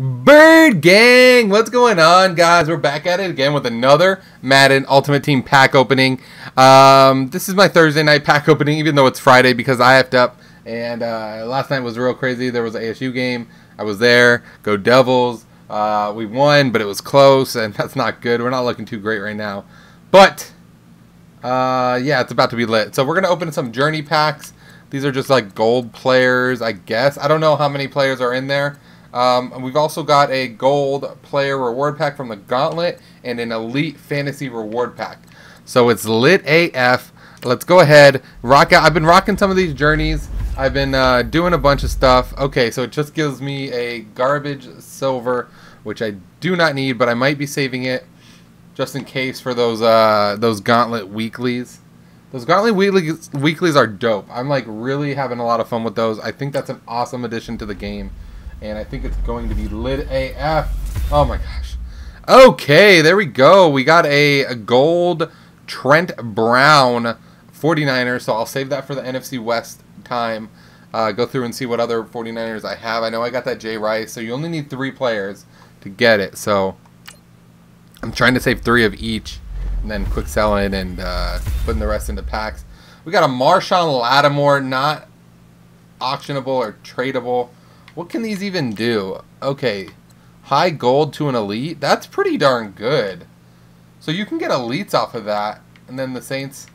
Bird Gang, what's going on, guys? We're back at it again with another Madden Ultimate Team pack opening. This is my Thursday night pack opening, even though it's Friday because I effed up. And last night was real crazy. There was an ASU game. I was there. Go Devils. We won, but it was close, and that's not good. We're not looking too great right now. But, yeah, it's about to be lit. So we're going to open some Journey packs. These are just like gold players, I guess. I don't know how many players are in there. We've also got a gold player reward pack from the Gauntlet and an elite fantasy reward pack. So it's lit AF. Let's go ahead, rock out. I've been rocking some of these journeys. I've been doing a bunch of stuff. Okay, so it just gives me a garbage silver, which I do not need, but I might be saving it just in case for those Gauntlet weeklies. Those Gauntlet weeklies are dope. I'm like really having a lot of fun with those. I think that's an awesome addition to the game. And I think it's going to be lit AF. Oh my gosh. Okay, there we go. We got a gold Trent Brown 49er. So I'll save that for the NFC West time. Go through and see what other 49ers I have. I know I got that Jay Rice. So you only need 3 players to get it. So I'm trying to save 3 of each. And then quick selling and putting the rest into packs. We got a Marshawn Lattimore. Not auctionable or tradable. What can these even do? Okay, high gold to an elite. That's pretty darn good. So you can get elites off of that. And then the Saints.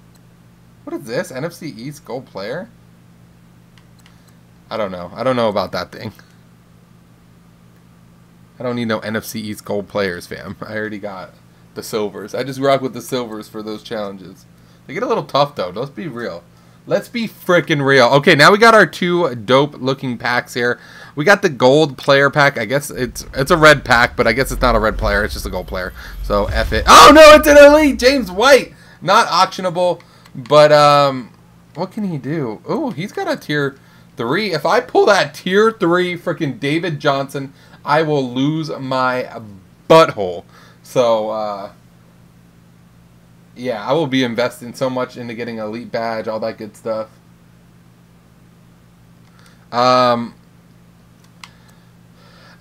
What is this? NFC East gold player? I don't know. I don't know about that thing. I don't need no NFC East gold players, fam. I already got the silvers. I just rock with the silvers for those challenges. They get a little tough, though. Let's be real. Let's be freaking real. Okay, now we got our 2 dope-looking packs here. We got the gold player pack. I guess it's a red pack, but I guess it's not a red player. It's just a gold player. So, F it. Oh, no, it's an elite. James White. Not auctionable, but what can he do? Oh, he's got a tier 3. If I pull that tier 3 freaking David Johnson, I will lose my butthole. So, yeah, I will be investing so much into getting an elite badge, all that good stuff.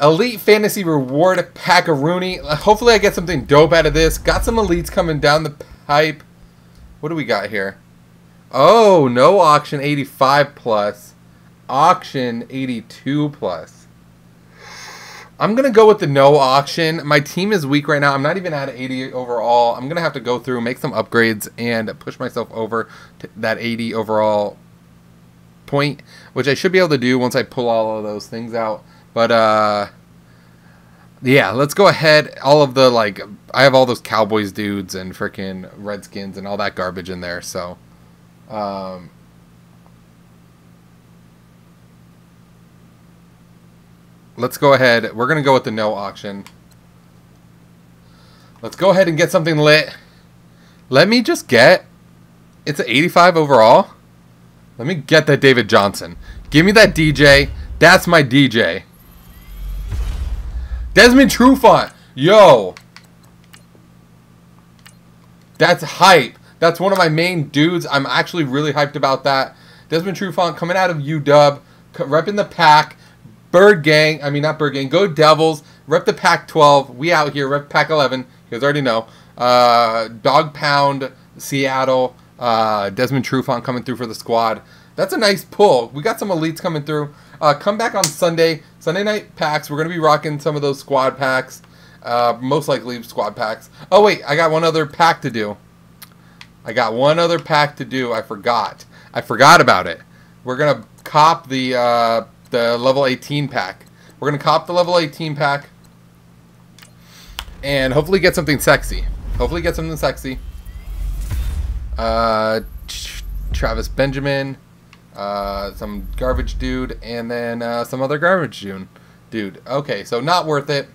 Elite fantasy reward packaroonie. Hopefully I get something dope out of this. Got some elites coming down the pipe. What do we got here? Oh, no auction 85 plus. Auction 82 plus. I'm going to go with the no auction. My team is weak right now. I'm not even at 80 overall. I'm going to have to go through, make some upgrades, and push myself over to that 80 overall point, which I should be able to do once I pull all of those things out. But, yeah, let's go ahead. All of the, like, I have all those Cowboys dudes and freaking Redskins and all that garbage in there. So, let's go ahead. We're going to go with the no auction. Let's go ahead and get something lit. Let me just get... It's an 85 overall. Let me get that David Johnson. Give me that DJ. That's my DJ. Desmond Trufant. Yo. That's hype. That's one of my main dudes. I'm actually really hyped about that. Desmond Trufant coming out of UW. Repping the pack. Bird Gang, I mean not Bird Gang, go Devils, rep the Pac-12, we out here, rep Pac-11, you guys already know, Dog Pound, Seattle, Desmond Trufant coming through for the squad. That's a nice pull. We got some elites coming through. Come back on Sunday night packs, we're going to be rocking some of those squad packs, most likely squad packs. Oh wait, I got one other pack to do. I forgot about it. We're going to cop the level 18 pack. We're going to cop the level 18 pack and hopefully get something sexy. Travis Benjamin, some garbage dude, and then some other garbage dude. Okay, so not worth it.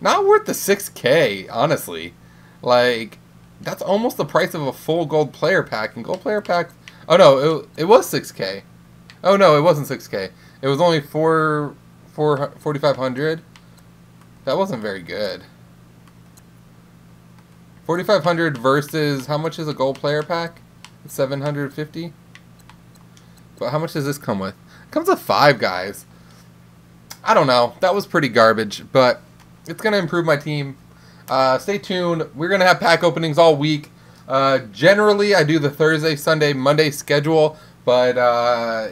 Not worth the 6K, honestly. Like, that's almost the price of a full gold player pack. And gold player pack... Oh, no, it was 6K. Oh, no, it wasn't 6K. It was only 4,500. That wasn't very good. 4,500 versus how much is a gold player pack? 750. But how much does this come with? It comes with 5 guys. I don't know. That was pretty garbage, but it's going to improve my team. Stay tuned. We're going to have pack openings all week. Generally, I do the Thursday, Sunday, Monday schedule, but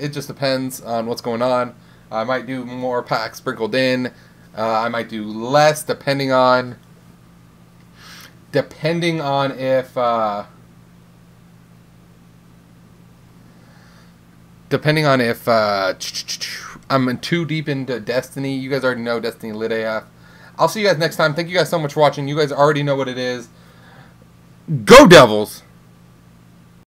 it just depends on what's going on. I might do more packs sprinkled in. I might do less depending on if I'm too deep into Destiny. You guys already know Destiny Lit AF. I'll see you guys next time. Thank you guys so much for watching. You guys already know what it is. Go Devils!